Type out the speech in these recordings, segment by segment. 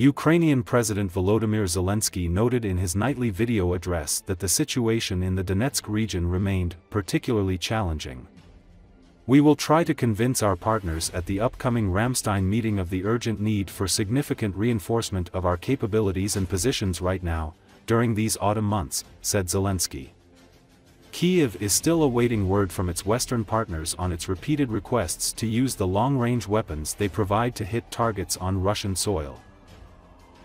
Ukrainian President Volodymyr Zelenskyy noted in his nightly video address that the situation in the Donetsk region remained particularly challenging. We will try to convince our partners at the upcoming Ramstein meeting of the urgent need for significant reinforcement of our capabilities and positions right now, during these autumn months, said Zelenskyy. Kyiv is still awaiting word from its Western partners on its repeated requests to use the long-range weapons they provide to hit targets on Russian soil.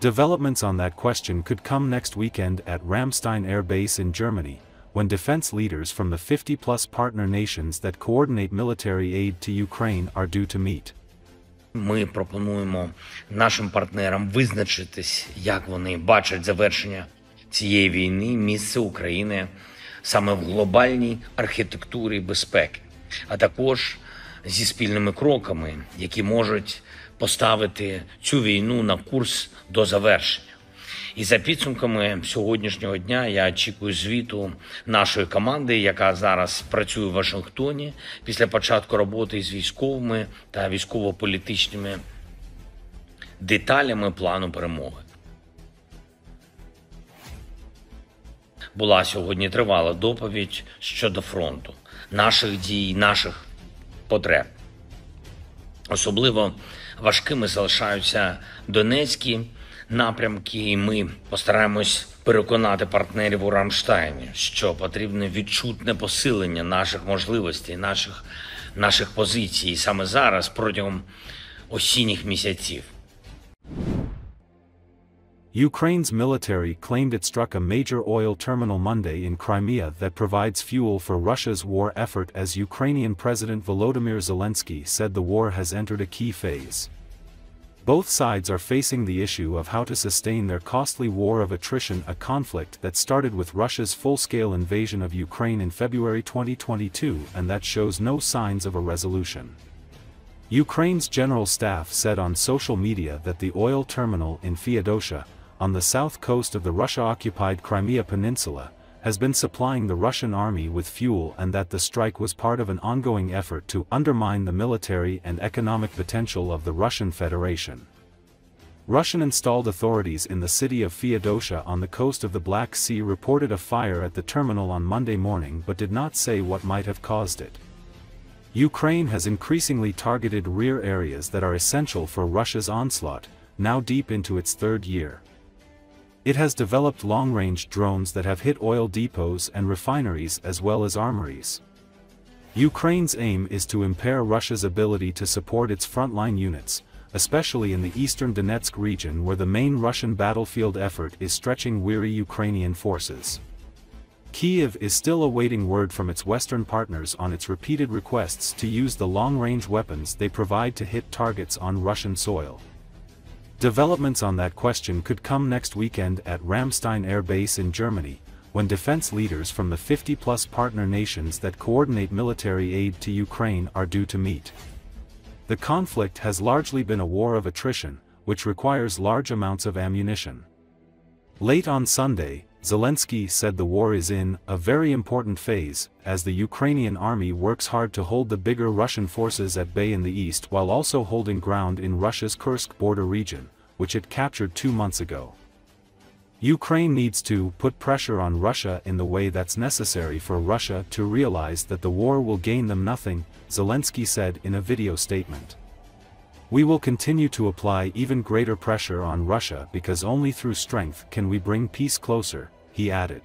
Developments on that question could come next weekend at Ramstein Air Base in Germany, when defense leaders from the 50-plus partner nations that coordinate military aid to Ukraine are due to meet. Ми пропонуємо нашим партнерам визначитись, як вони бачать завершення цієї війни, місце України саме в глобальній архітектурі безпеки, а також зі спільними кроками, які можуть поставити цю війну на курс до завершення. І за підсумками сьогоднішнього дня я очікую звіту нашої команди, яка зараз працює в Вашингтоні після початку роботи з військовими та військово-політичними деталями плану перемоги. Була сьогодні тривала доповідь щодо фронту, наших дій, наших потреб. Особливо важкими залишаються донецькі напрямки, і ми постараємось переконати партнерів у Рамштайні, що потрібне відчутне посилення наших можливостей, наших позицій, і саме зараз, протягом осінніх місяців. Ukraine's military claimed it struck a major oil terminal Monday in Crimea that provides fuel for Russia's war effort, as Ukrainian President Volodymyr Zelenskyy said the war has entered a key phase. Both sides are facing the issue of how to sustain their costly war of attrition, a conflict that started with Russia's full-scale invasion of Ukraine in February 2022 and that shows no signs of a resolution. Ukraine's general staff said on social media that the oil terminal in Feodosia, on the south coast of the Russia-occupied Crimea Peninsula, has been supplying the Russian army with fuel and that the strike was part of an ongoing effort to undermine the military and economic potential of the Russian Federation. Russian-installed authorities in the city of Feodosia on the coast of the Black Sea reported a fire at the terminal on Monday morning but did not say what might have caused it. Ukraine has increasingly targeted rear areas that are essential for Russia's onslaught, now deep into its third year. It has developed long-range drones that have hit oil depots and refineries as well as armories. Ukraine's aim is to impair Russia's ability to support its frontline units, especially in the eastern Donetsk region where the main Russian battlefield effort is stretching weary Ukrainian forces. Kyiv is still awaiting word from its Western partners on its repeated requests to use the long-range weapons they provide to hit targets on Russian soil. Developments on that question could come next weekend at Ramstein Air Base in Germany, when defense leaders from the 50-plus partner nations that coordinate military aid to Ukraine are due to meet. The conflict has largely been a war of attrition, which requires large amounts of ammunition. Late on Sunday, Zelenskyy said the war is in a very important phase, as the Ukrainian army works hard to hold the bigger Russian forces at bay in the east while also holding ground in Russia's Kursk border region, which it captured 2 months ago. Ukraine needs to put pressure on Russia in the way that's necessary for Russia to realize that the war will gain them nothing, Zelenskyy said in a video statement. We will continue to apply even greater pressure on Russia because only through strength can we bring peace closer, he added.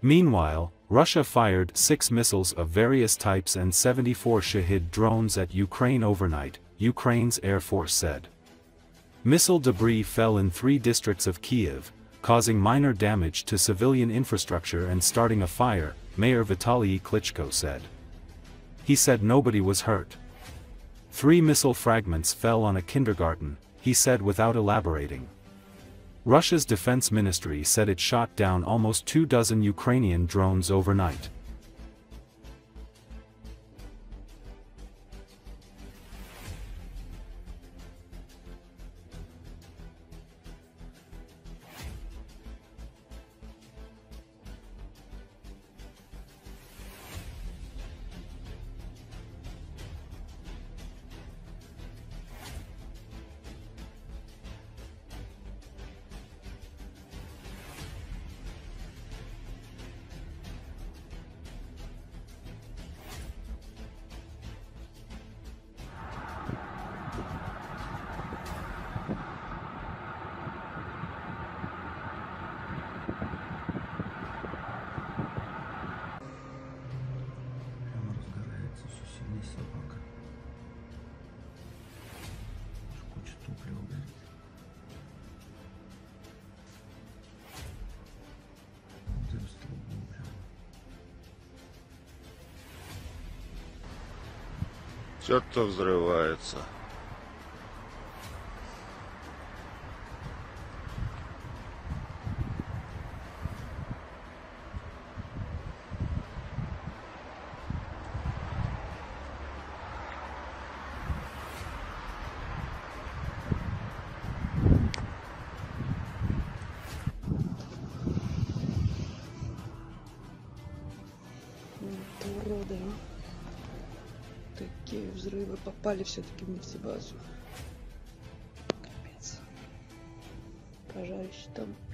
Meanwhile, Russia fired 6 missiles of various types and 74 Shahid drones at Ukraine overnight, Ukraine's Air Force said. Missile debris fell in 3 districts of Kyiv, causing minor damage to civilian infrastructure and starting a fire, Mayor Vitaly Klitschko said. He said nobody was hurt. 3 missile fragments fell on a kindergarten, he said without elaborating. Russia's defense ministry said it shot down almost 2 dozen Ukrainian drones overnight. Всё-то взрывается. Взрывы попали все-таки в нефтебазу. Капец. Пожарище там.